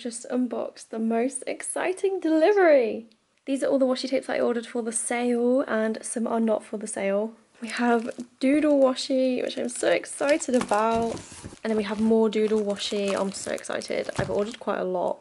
just unboxed the most exciting delivery. These are all the washi tapes I ordered for the sale, and some are not for the sale. We have doodle washi, which I'm so excited about. And then we have more doodle washi. I'm so excited. I've ordered quite a lot.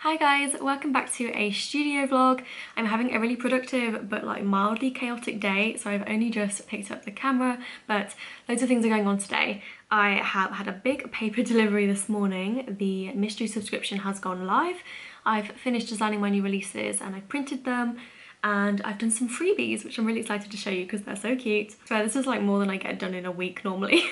Hi guys, welcome back to a studio vlog. I'm having a really productive but like mildly chaotic day, so I've only just picked up the camera, but loads of things are going on today. I have had a big paper delivery this morning. The mystery subscription has gone live. I've finished designing my new releases and I've printed them, and I've done some freebies, which I'm really excited to show you because they're so cute. So this is like more than I get done in a week normally.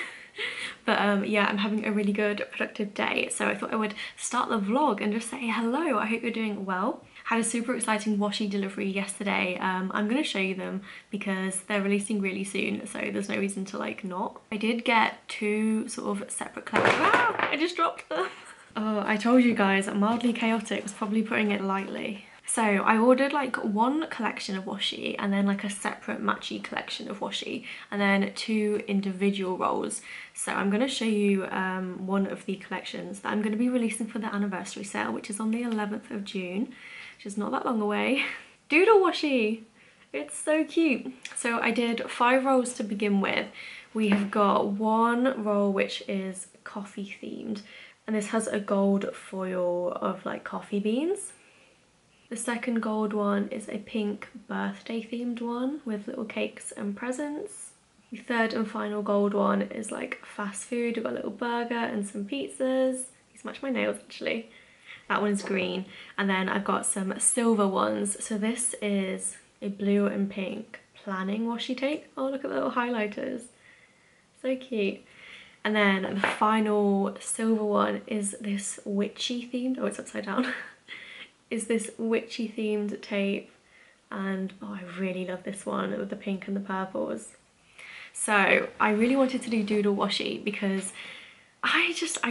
But yeah, I'm having a really good productive day, so I thought I would start the vlog and just say hello, I hope you're doing well. Had a super exciting washi delivery yesterday. I'm gonna show you them because they're releasing really soon, so there's no reason to like not. I did get two sort of separate collections. Wow, I just dropped them. Oh, I told you guys, mildly chaotic was probably putting it lightly. So I ordered like one collection of washi and then like a separate matchy collection of washi and then two individual rolls. So I'm going to show you one of the collections that I'm going to be releasing for the anniversary sale, which is on the 11th of June, which is not that long away. Doodle washi! It's so cute. So I did 5 rolls to begin with. We have got one roll which is coffee themed, and this has a gold foil of like coffee beans. The second gold one is a pink birthday themed one with little cakes and presents. The third and final gold one is like fast food. We've got a little burger and some pizzas. These match my nails actually. That one is green. And then I've got some silver ones. So this is a blue and pink planning washi tape. Oh, look at the little highlighters. So cute. And then the final silver one is this witchy themed. Oh, it's upside down. Is this witchy themed tape, and oh, I really love this one with the pink and the purples. So I really wanted to do doodle washi because I just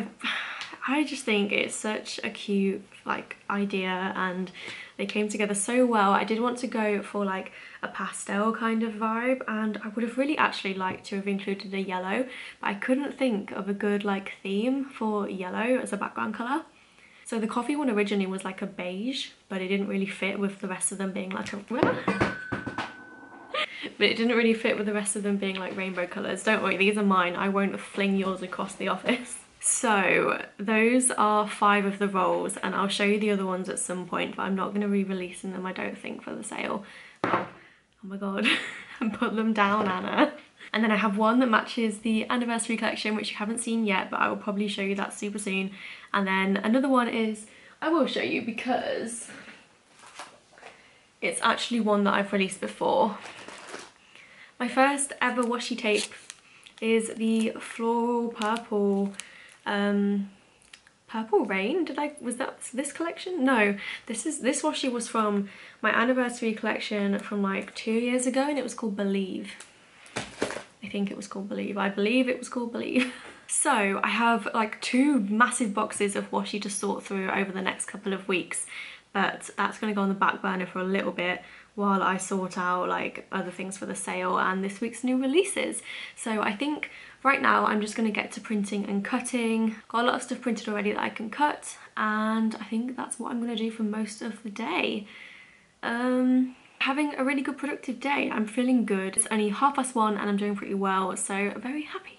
think it's such a cute like idea, and they came together so well. I did want to go for like a pastel kind of vibe, and I would have really actually liked to have included a yellow, but I couldn't think of a good like theme for yellow as a background colour. So the coffee one originally was like a beige, but it didn't really fit with the rest of them being like a... But it didn't really fit with the rest of them being like rainbow colours. Don't worry, these are mine. I won't fling yours across the office. So those are 5 of the rolls, and I'll show you the other ones at some point, but I'm not going to re-release them, I don't think, for the sale. Oh my god. And put them down, Anna. And then I have one that matches the anniversary collection, which you haven't seen yet, but I will probably show you that super soon. And then another one is, I will show you because it's actually one that I've released before. My first ever washi tape is the floral purple, Purple Rain. Was that this collection? No, this washi was from my anniversary collection from like 2 years ago, and it was called Believe. I think it was called Believe. I believe it was called Believe. So I have like 2 massive boxes of washi to sort through over the next couple of weeks, but that's going to go on the back burner for a little bit while I sort out like other things for the sale and this week's new releases. So I think right now I'm just going to get to printing and cutting. Got a lot of stuff printed already that I can cut, and I think that's what I'm going to do for most of the day. Having a really good productive day. I'm feeling good. It's only 1:30 and I'm doing pretty well, so very happy.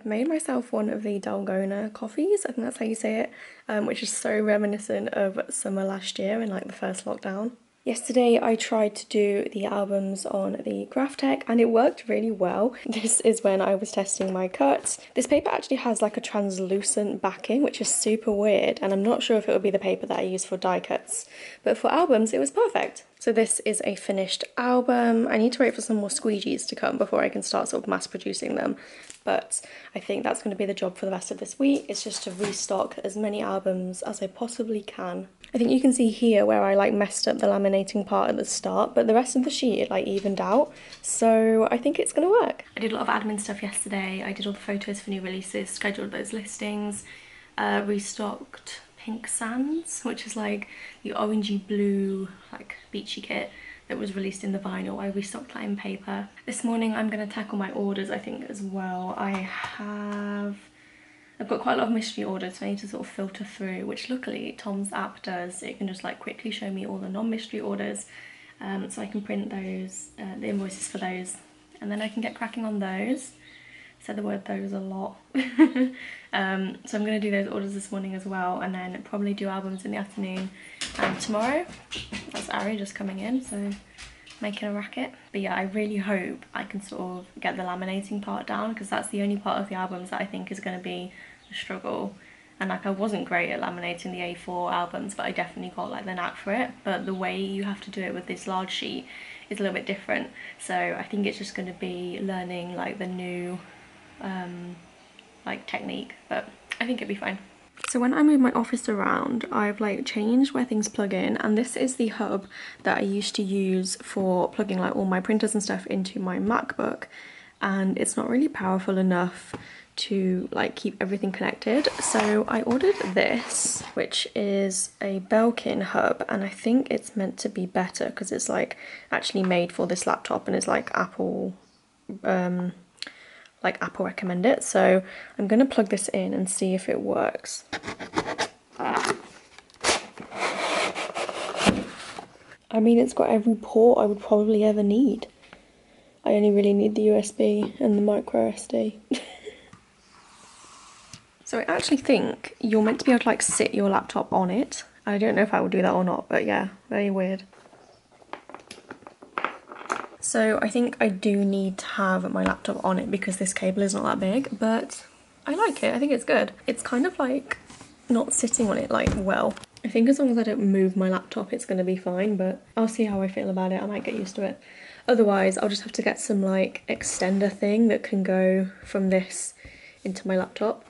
I've made myself one of the Dalgona coffees, I think that's how you say it, which is so reminiscent of summer last year and like the first lockdown. Yesterday I tried to do the albums on the Graphtec and it worked really well. This is when I was testing my cuts. This paper actually has like a translucent backing, which is super weird, and I'm not sure if it would be the paper that I use for die cuts, but for albums it was perfect. So this is a finished album. I need to wait for some more squeegees to come before I can start sort of mass producing them, but I think that's going to be the job for the rest of this week. It's just to restock as many albums as I possibly can. I think you can see here where I like messed up the laminating part at the start, but the rest of the sheet it like evened out, so I think it's gonna work. I did a lot of admin stuff yesterday. I did all the photos for new releases, scheduled those listings, restocked Pink Sands, which is like the orangey blue like beachy kit that was released in the vinyl. I restocked that in paper. This morning I'm going to tackle my orders I think as well. I've got quite a lot of mystery orders, so I need to sort of filter through, which luckily Tom's app does. It can just like quickly show me all the non-mystery orders, so I can print those, the invoices for those, and then I can get cracking on those. Said the word those a lot. So I'm going to do those orders this morning as well, and then probably do albums in the afternoon. And tomorrow, that's Ari just coming in, so making a racket. But yeah, I really hope I can sort of get the laminating part down, because that's the only part of the albums that I think is going to be a struggle. And like, I wasn't great at laminating the A4 albums, but I definitely got like the knack for it. But the way you have to do it with this large sheet is a little bit different. So I think it's just going to be learning like the new like technique, but I think it'd be fine. So when I move my office around, I've like changed where things plug in, and this is the hub that I used to use for plugging like all my printers and stuff into my MacBook, and it's not really powerful enough to like keep everything connected. So I ordered this, which is a Belkin hub, and I think it's meant to be better because it's like actually made for this laptop, and it's like Apple Apple recommend it, so I'm gonna plug this in and see if it works. I mean, it's got every port I would probably ever need. I only really need the USB and the micro SD. So I actually think you're meant to be able to like sit your laptop on it. I don't know if I will do that or not, but yeah, very weird. So I think I do need to have my laptop on it because this cable is not that big, but I like it. I think it's good. It's kind of like not sitting on it like well. I think as long as I don't move my laptop it's going to be fine, but I'll see how I feel about it. I might get used to it. Otherwise I'll just have to get some like extender thing that can go from this into my laptop.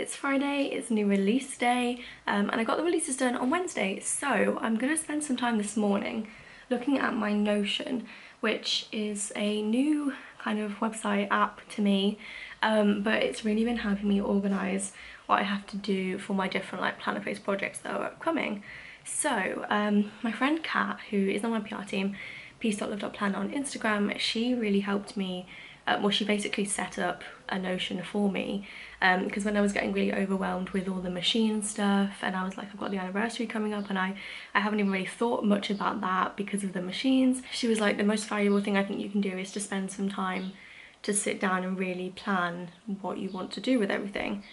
It's Friday, it's new release day, and I got the releases done on Wednesday, so I'm gonna spend some time this morning looking at my Notion, which is a new kind of website app to me, but it's really been helping me organize what I have to do for my different like planner-based projects that are upcoming. So my friend Kat, who is on my PR team, peace.love.plan on Instagram, she really helped me. Well, she basically set up a Notion for me because when I was getting really overwhelmed with all the machine stuff, and I was like, I've got the anniversary coming up and I haven't even really thought much about that because of the machines. She was like, the most valuable thing I think you can do is to spend some time to sit down and really plan what you want to do with everything.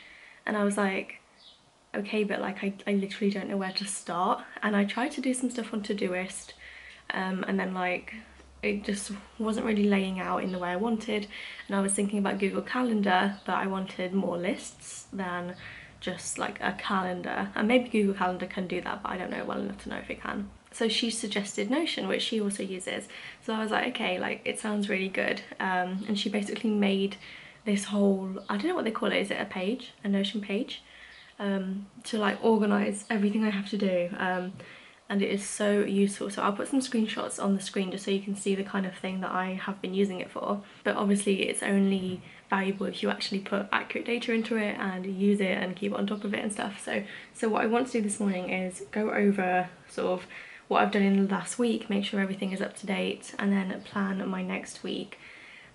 And I was like, okay, but like I literally don't know where to start. And I tried to do some stuff on Todoist and then like it just wasn't really laying out in the way I wanted, and I was thinking about Google Calendar, but I wanted more lists than just like a calendar, and maybe Google Calendar can do that, but I don't know well enough to know if it can. So she suggested Notion, which she also uses, so I was like, okay, like it sounds really good, and she basically made this whole, I don't know what they call it, is it a page, a Notion page, to like organize everything I have to do, and it is so useful. So I'll put some screenshots on the screen just so you can see the kind of thing that I have been using it for. But obviously it's only valuable if you actually put accurate data into it and use it and keep on top of it and stuff. So what I want to do this morning is go over sort of what I've done in the last week, make sure everything is up to date, and then plan my next week.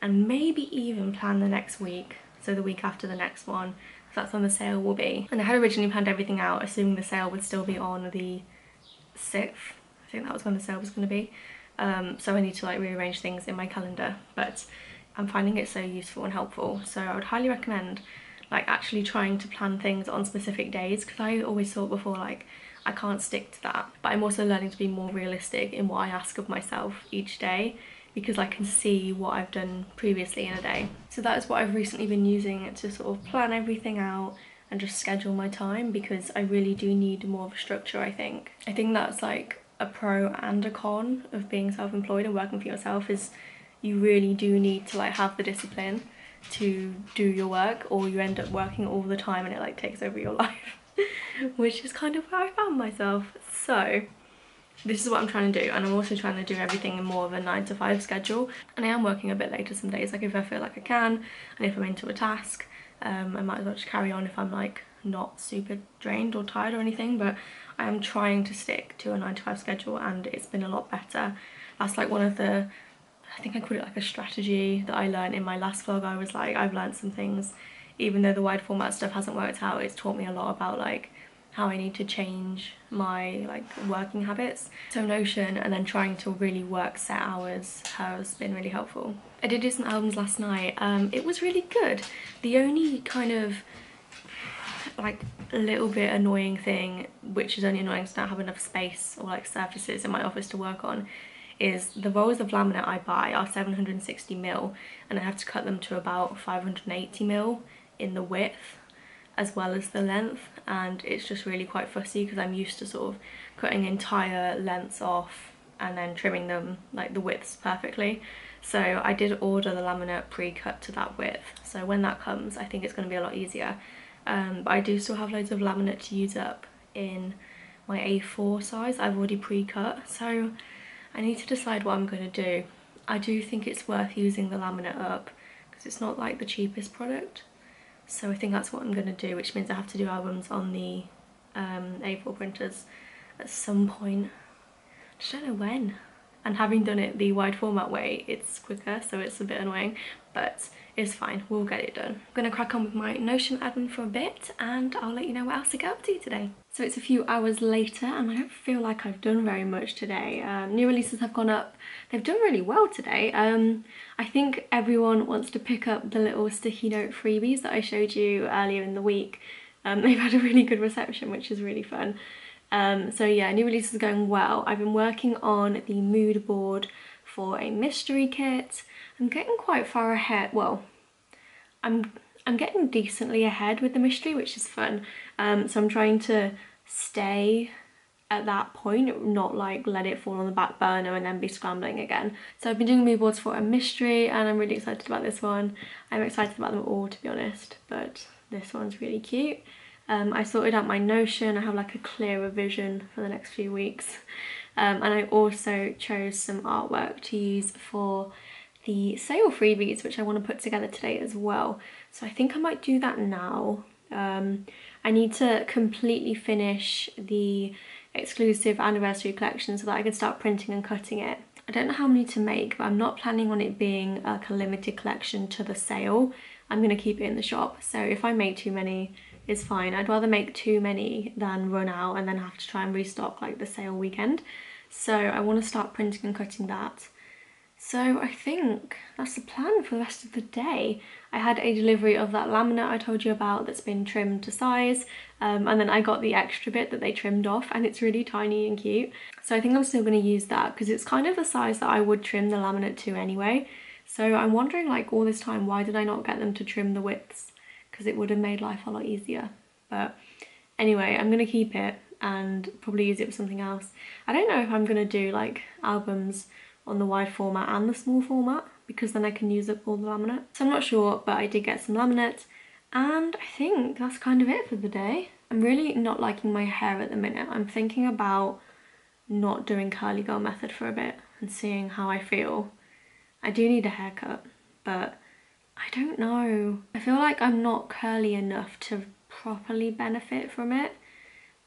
And maybe even plan the next week, so the week after the next one, because that's when the sale will be. And I had originally planned everything out, assuming the sale would still be on the 6th, I think that was when the sale was going to be, so I need to like rearrange things in my calendar, but I'm finding it so useful and helpful, so I would highly recommend like actually trying to plan things on specific days, because I always thought before like I can't stick to that, but I'm also learning to be more realistic in what I ask of myself each day, because I can see what I've done previously in a day. So that is what I've recently been using to sort of plan everything out and just schedule my time, because I really do need more of a structure, I think. I think that's like a pro and a con of being self-employed and working for yourself, is you really do need to like have the discipline to do your work, or you end up working all the time and it like takes over your life, which is kind of where I found myself. So this is what I'm trying to do, and I'm also trying to do everything in more of a 9-to-5 schedule, and I am working a bit later some days, like if I feel like I can, and if I'm into a task, I might as well just carry on if I'm like not super drained or tired or anything, but I am trying to stick to a 9-to-5 schedule, and it's been a lot better. That's like one of the, I think I called it like a strategy that I learned in my last vlog. I was like, I've learned some things, even though the wide format stuff hasn't worked out, it's taught me a lot about like how I need to change my like working habits. So Notion and then trying to really work set hours has been really helpful. I did do some albums last night. It was really good. The only kind of like a little bit annoying thing, which is only annoying because I don't have enough space or like surfaces in my office to work on, is the rolls of laminate I buy are 760mm and I have to cut them to about 580mm in the width as well as the length, and it's just really quite fussy because I'm used to sort of cutting entire lengths off and then trimming them like the widths perfectly. So I did order the laminate pre-cut to that width, so when that comes I think it's going to be a lot easier, but I do still have loads of laminate to use up in my A4 size I've already pre-cut, so I need to decide what I'm going to do. I do think it's worth using the laminate up because it's not like the cheapest product. So I think that's what I'm going to do, which means I have to do albums on the A4 printers at some point. I just don't know when. And having done it the wide format way, it's quicker, so it's a bit annoying, but it's fine, we'll get it done. I'm going to crack on with my Notion admin for a bit, and I'll let you know what else I get up to today. So it's a few hours later, and I don't feel like I've done very much today. New releases have gone up. They've done really well today. I think everyone wants to pick up the little sticky note freebies that I showed you earlier in the week. They've had a really good reception, which is really fun. So yeah, new releases are going well. I've been working on the mood board for a mystery kit. I'm getting quite far ahead. Well, I'm getting decently ahead with the mystery, which is fun. So I'm trying to stay at that point, not like let it fall on the back burner and then be scrambling again. So I've been doing mood boards for a mystery, and I'm really excited about this one. I'm excited about them all, to be honest, but This one's really cute. I sorted out my Notion. I have like a clearer vision for the next few weeks. And I also chose some artwork to use for the sale freebies, which I want to put together today as well. So I think I might do that now. I need to completely finish the exclusive anniversary collection so that I can start printing and cutting it. I don't know how many to make, but I'm not planning on it being like a limited collection to the sale. I'm going to keep it in the shop, so if I make too many, it's fine. I'd rather make too many than run out and then have to try and restock like the sale weekend. So I want to start printing and cutting that. So I think that's the plan for the rest of the day. I had a delivery of that laminate I told you about that's been trimmed to size, and then I got the extra bit that they trimmed off, and it's really tiny and cute. So I think I'm still going to use that because it's kind of the size that I would trim the laminate to anyway. So I'm wondering, like, all this time, why did I not get them to trim the widths? Because it would have made life a lot easier. But anyway, I'm going to keep it and probably use it for something else. I don't know if I'm going to do like albums on the wide format and the small format, because then I can use up all the laminate. So I'm not sure, but I did get some laminate, and I think that's kind of it for the day. I'm really not liking my hair at the minute. I'm thinking about not doing curly girl method for a bit and seeing how I feel. I do need a haircut, but I don't know. I feel like I'm not curly enough to properly benefit from it,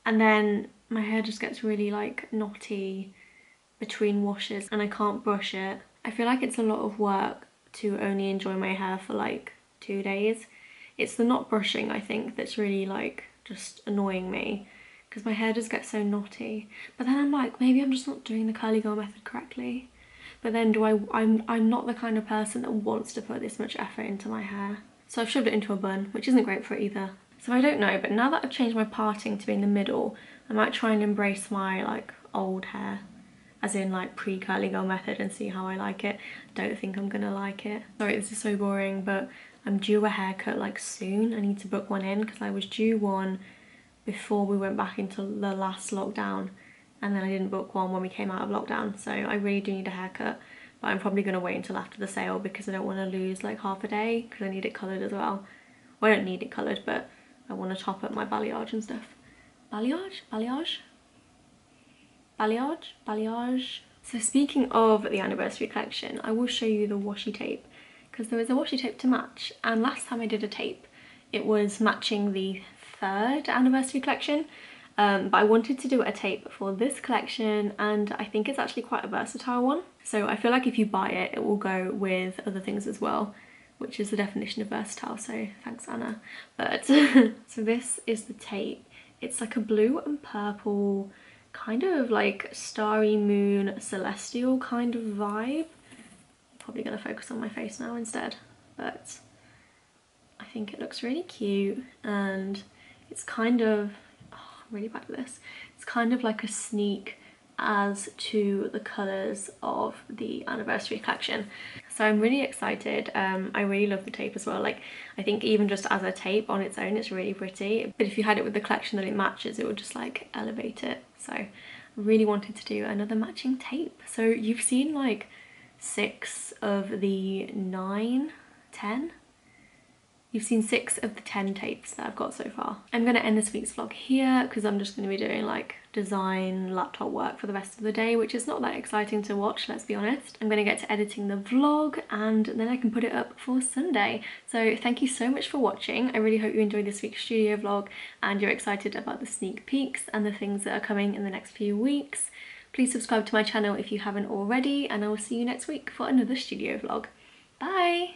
and then my hair just gets really like knotty between washes and I can't brush it. I feel like it's a lot of work to only enjoy my hair for like 2 days. It's the not brushing, I think, that's really like just annoying me, because my hair just gets so knotty. But then I'm like, maybe I'm just not doing the curly girl method correctly. But then I'm not the kind of person that wants to put this much effort into my hair. So I've shoved it into a bun, which isn't great for it either. So I don't know, but now that I've changed my parting to be in the middle, I might try and embrace my like old hair, as in like pre-curly girl method, and see how I like it. Don't think I'm gonna like it. Sorry, this is so boring, but I'm due a haircut like soon. I need to book one in because I was due one before we went back into the last lockdown, and then I didn't book one when we came out of lockdown. So I really do need a haircut, but I'm probably gonna wait until after the sale because I don't wanna lose like half a day, because I need it colored as well. Well, I don't need it colored, but I wanna top up my balayage and stuff. Balayage? Balayage? Balayage, balayage. So speaking of the anniversary collection, I will show you the washi tape, because there is a washi tape to match, and last time I did a tape it was matching the third anniversary collection, but I wanted to do a tape for this collection, and I think it's actually quite a versatile one. So I feel like if you buy it, it will go with other things as well, which is the definition of versatile, so thanks Anna. But so this is the tape. It's like a blue and purple kind of like starry moon celestial kind of vibe. I'm probably gonna focus on my face now instead, but I think it looks really cute, and it's kind of, oh, I'm really bad at this, it's kind of like a sneak as to the colours of the anniversary collection. So I'm really excited. I really love the tape as well. Like, I think even just as a tape on its own, it's really pretty, but if you had it with the collection that it matches, it would just like elevate it. So I really wanted to do another matching tape. So you've seen like 6 of the 9, 10. You've seen 6 of the 10 tapes that I've got so far. I'm gonna end this week's vlog here because I'm just gonna be doing like design laptop work for the rest of the day, which is not that exciting to watch, let's be honest. I'm gonna get to editing the vlog, and then I can put it up for Sunday. So thank you so much for watching. I really hope you enjoyed this week's studio vlog and you're excited about the sneak peeks and the things that are coming in the next few weeks. Please subscribe to my channel if you haven't already, and I will see you next week for another studio vlog. Bye!